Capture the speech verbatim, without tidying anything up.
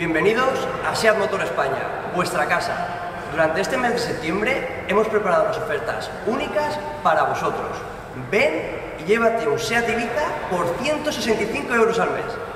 Bienvenidos a SEAT Motor España, vuestra casa. Durante este mes de septiembre hemos preparado unas ofertas únicas para vosotros. Ven y llévate un SEAT Ibiza por ciento sesenta y cinco euros al mes.